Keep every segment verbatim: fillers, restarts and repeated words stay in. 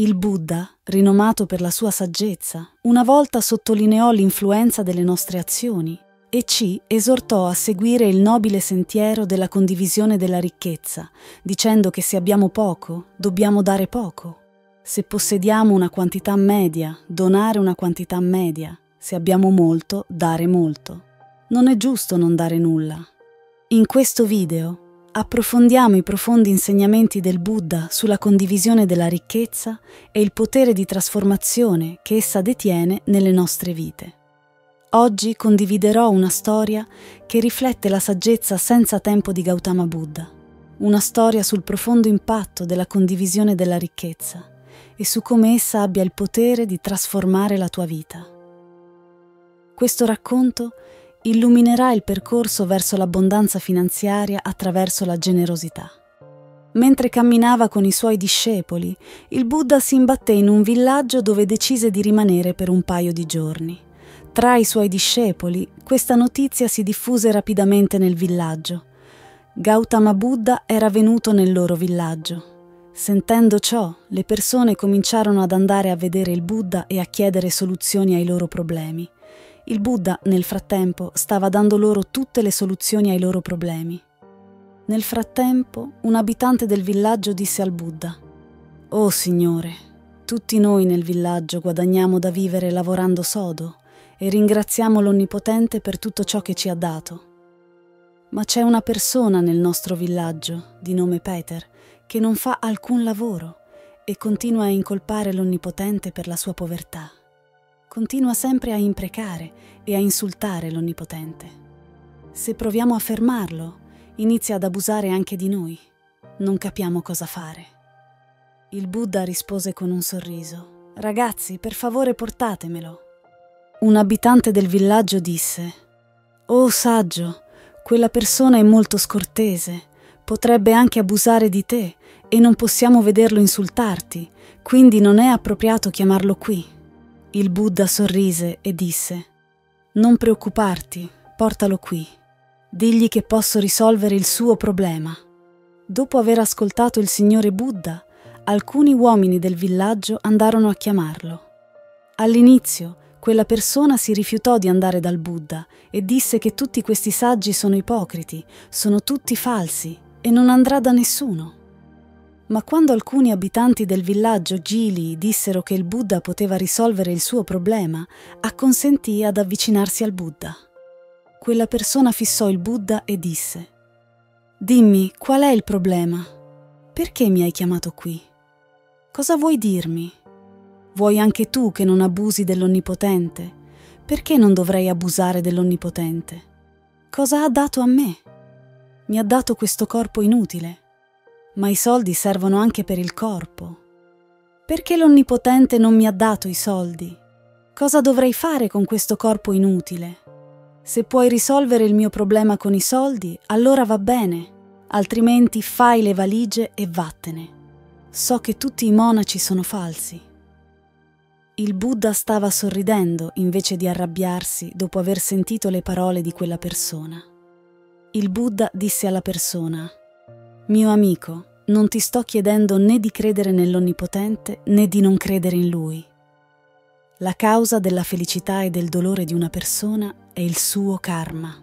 Il Buddha, rinomato per la sua saggezza, una volta sottolineò l'influenza delle nostre azioni e ci esortò a seguire il nobile sentiero della condivisione della ricchezza, dicendo che se abbiamo poco, dobbiamo dare poco. Se possediamo una quantità media, donare una quantità media. Se abbiamo molto, dare molto. Non è giusto non dare nulla. In questo video approfondiamo i profondi insegnamenti del Buddha sulla condivisione della ricchezza e il potere di trasformazione che essa detiene nelle nostre vite. Oggi condividerò una storia che riflette la saggezza senza tempo di Gautama Buddha, una storia sul profondo impatto della condivisione della ricchezza e su come essa abbia il potere di trasformare la tua vita. Questo racconto illuminerà il percorso verso l'abbondanza finanziaria attraverso la generosità. Mentre camminava con i suoi discepoli, il Buddha si imbatté in un villaggio dove decise di rimanere per un paio di giorni. Tra i suoi discepoli, questa notizia si diffuse rapidamente nel villaggio. Gautama Buddha era venuto nel loro villaggio. Sentendo ciò, le persone cominciarono ad andare a vedere il Buddha e a chiedere soluzioni ai loro problemi. Il Buddha, nel frattempo, stava dando loro tutte le soluzioni ai loro problemi. Nel frattempo, un abitante del villaggio disse al Buddha: «Oh Signore, tutti noi nel villaggio guadagniamo da vivere lavorando sodo e ringraziamo l'Onnipotente per tutto ciò che ci ha dato. Ma c'è una persona nel nostro villaggio, di nome Peter, che non fa alcun lavoro e continua a incolpare l'Onnipotente per la sua povertà. Continua sempre a imprecare e a insultare l'Onnipotente. Se proviamo a fermarlo, inizia ad abusare anche di noi. Non capiamo cosa fare». Il Buddha rispose con un sorriso: «Ragazzi, per favore portatemelo». Un abitante del villaggio disse: «Oh saggio, quella persona è molto scortese, potrebbe anche abusare di te e non possiamo vederlo insultarti, quindi non è appropriato chiamarlo qui». Il Buddha sorrise e disse: «Non preoccuparti, portalo qui. Digli che posso risolvere il suo problema». Dopo aver ascoltato il Signore Buddha, alcuni uomini del villaggio andarono a chiamarlo. All'inizio, quella persona si rifiutò di andare dal Buddha e disse che tutti questi saggi sono ipocriti, sono tutti falsi e non andrà da nessuno. Ma quando alcuni abitanti del villaggio Gili dissero che il Buddha poteva risolvere il suo problema, acconsentì ad avvicinarsi al Buddha. Quella persona fissò il Buddha e disse: «Dimmi, qual è il problema? Perché mi hai chiamato qui? Cosa vuoi dirmi? Vuoi anche tu che non abusi dell'Onnipotente? Perché non dovrei abusare dell'Onnipotente? Cosa ha dato a me? Mi ha dato questo corpo inutile. Ma i soldi servono anche per il corpo. Perché l'Onnipotente non mi ha dato i soldi? Cosa dovrei fare con questo corpo inutile? Se puoi risolvere il mio problema con i soldi, allora va bene, altrimenti fai le valigie e vattene. So che tutti i monaci sono falsi». Il Buddha stava sorridendo invece di arrabbiarsi dopo aver sentito le parole di quella persona. Il Buddha disse alla persona: «Mio amico, non ti sto chiedendo né di credere nell'Onnipotente né di non credere in Lui. La causa della felicità e del dolore di una persona è il suo karma.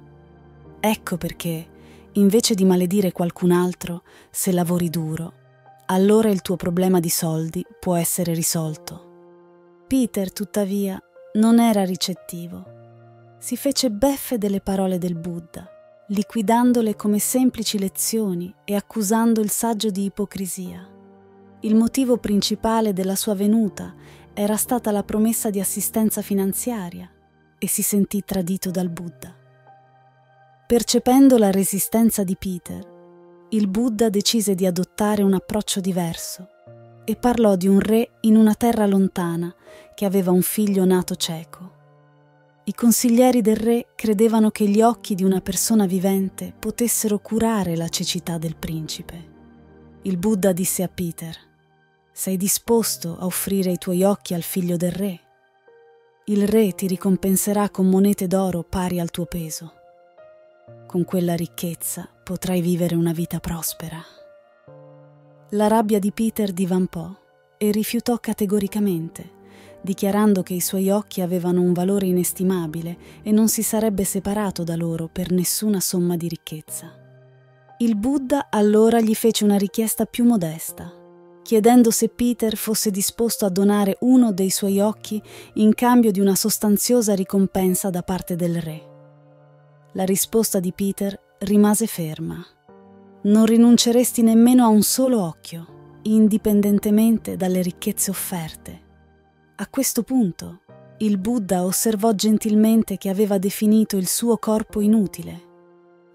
Ecco perché, invece di maledire qualcun altro, se lavori duro, allora il tuo problema di soldi può essere risolto». Peter, tuttavia, non era ricettivo. Si fece beffe delle parole del Buddha, liquidandole come semplici lezioni e accusando il saggio di ipocrisia. Il motivo principale della sua venuta era stata la promessa di assistenza finanziaria e si sentì tradito dal Buddha. Percependo la resistenza di Peter, il Buddha decise di adottare un approccio diverso e parlò di un re in una terra lontana che aveva un figlio nato cieco. I consiglieri del re credevano che gli occhi di una persona vivente potessero curare la cecità del principe. Il Buddha disse a Peter: «Sei disposto a offrire i tuoi occhi al figlio del re? Il re ti ricompenserà con monete d'oro pari al tuo peso. Con quella ricchezza potrai vivere una vita prospera». La rabbia di Peter divampò e rifiutò categoricamente, dichiarando che i suoi occhi avevano un valore inestimabile e non si sarebbe separato da loro per nessuna somma di ricchezza. Il Buddha allora gli fece una richiesta più modesta, chiedendo se Peter fosse disposto a donare uno dei suoi occhi in cambio di una sostanziosa ricompensa da parte del re. La risposta di Peter rimase ferma. Non rinunceresti nemmeno a un solo occhio, indipendentemente dalle ricchezze offerte. A questo punto, il Buddha osservò gentilmente che aveva definito il suo corpo inutile,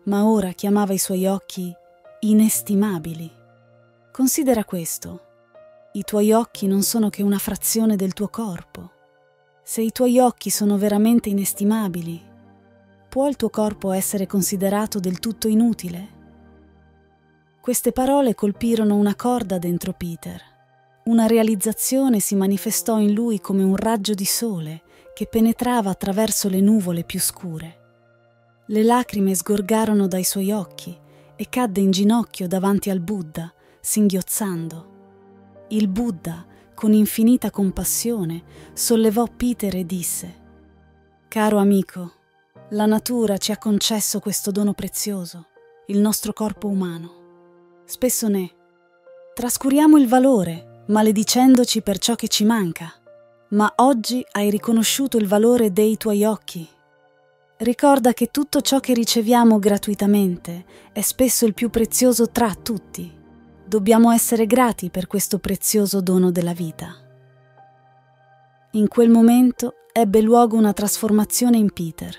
ma ora chiamava i suoi occhi inestimabili. Considera questo. I tuoi occhi non sono che una frazione del tuo corpo. Se i tuoi occhi sono veramente inestimabili, può il tuo corpo essere considerato del tutto inutile? Queste parole colpirono una corda dentro Peter. Una realizzazione si manifestò in lui come un raggio di sole che penetrava attraverso le nuvole più scure. Le lacrime sgorgarono dai suoi occhi e cadde in ginocchio davanti al Buddha, singhiozzando. Il Buddha, con infinita compassione, sollevò Peter e disse: «Caro amico, la natura ci ha concesso questo dono prezioso, il nostro corpo umano. Spesso ne trascuriamo il valore, maledicendoci per ciò che ci manca, ma oggi hai riconosciuto il valore dei tuoi occhi. Ricorda che tutto ciò che riceviamo gratuitamente è spesso il più prezioso tra tutti. Dobbiamo essere grati per questo prezioso dono della vita». In quel momento ebbe luogo una trasformazione in Peter.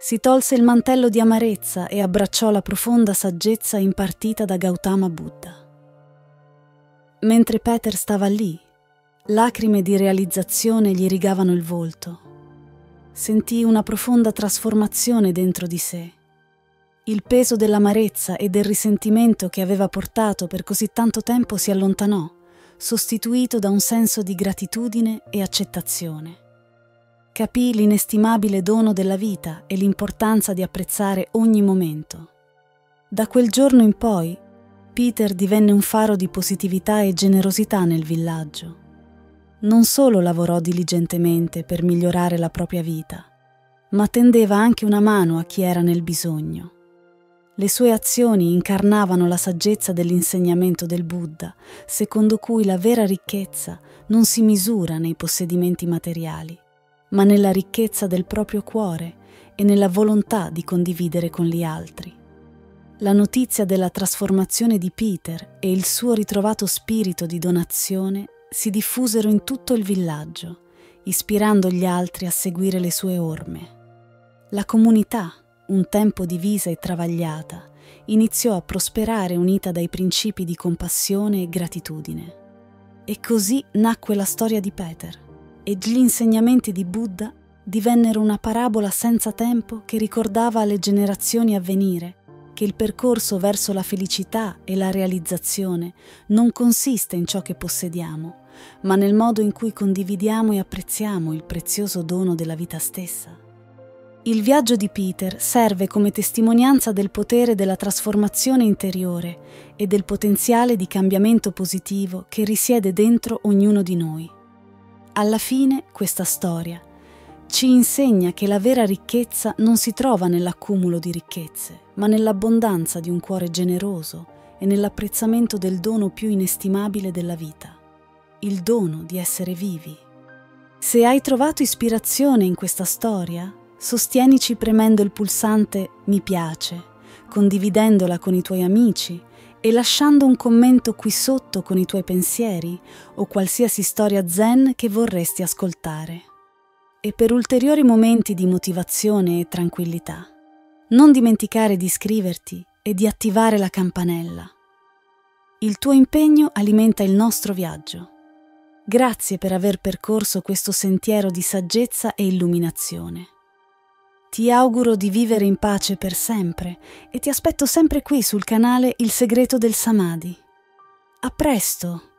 Si tolse il mantello di amarezza e abbracciò la profonda saggezza impartita da Gautama Buddha. Mentre Peter stava lì, lacrime di realizzazione gli rigavano il volto. Sentì una profonda trasformazione dentro di sé. Il peso dell'amarezza e del risentimento che aveva portato per così tanto tempo si allontanò, sostituito da un senso di gratitudine e accettazione. Capì l'inestimabile dono della vita e l'importanza di apprezzare ogni momento. Da quel giorno in poi, Peter divenne un faro di positività e generosità nel villaggio. Non solo lavorò diligentemente per migliorare la propria vita, ma tendeva anche una mano a chi era nel bisogno. Le sue azioni incarnavano la saggezza dell'insegnamento del Buddha, secondo cui la vera ricchezza non si misura nei possedimenti materiali, ma nella ricchezza del proprio cuore e nella volontà di condividere con gli altri. La notizia della trasformazione di Peter e il suo ritrovato spirito di donazione si diffusero in tutto il villaggio, ispirando gli altri a seguire le sue orme. La comunità, un tempo divisa e travagliata, iniziò a prosperare unita dai principi di compassione e gratitudine. E così nacque la storia di Peter, e gli insegnamenti di Buddha divennero una parabola senza tempo che ricordava alle generazioni a venire che il percorso verso la felicità e la realizzazione non consiste in ciò che possediamo, ma nel modo in cui condividiamo e apprezziamo il prezioso dono della vita stessa. Il viaggio di Peter serve come testimonianza del potere della trasformazione interiore e del potenziale di cambiamento positivo che risiede dentro ognuno di noi. Alla fine, questa storia ci insegna che la vera ricchezza non si trova nell'accumulo di ricchezze, ma nell'abbondanza di un cuore generoso e nell'apprezzamento del dono più inestimabile della vita, il dono di essere vivi. Se hai trovato ispirazione in questa storia, sostienici premendo il pulsante Mi piace, condividendola con i tuoi amici e lasciando un commento qui sotto con i tuoi pensieri o qualsiasi storia zen che vorresti ascoltare. E per ulteriori momenti di motivazione e tranquillità, non dimenticare di iscriverti e di attivare la campanella. Il tuo impegno alimenta il nostro viaggio. Grazie per aver percorso questo sentiero di saggezza e illuminazione. Ti auguro di vivere in pace per sempre e ti aspetto sempre qui sul canale Il Segreto del Samadhi. A presto!